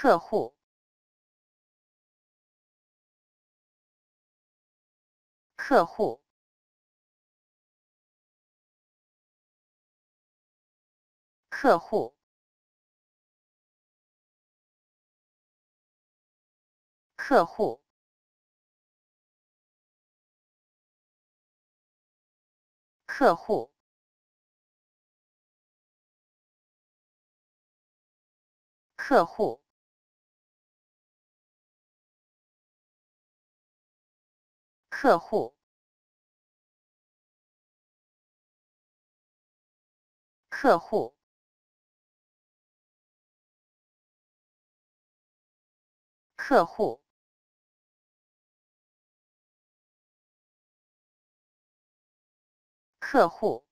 客户。客户。客户。客户。 客户，客户，客户，客户，客户，客户。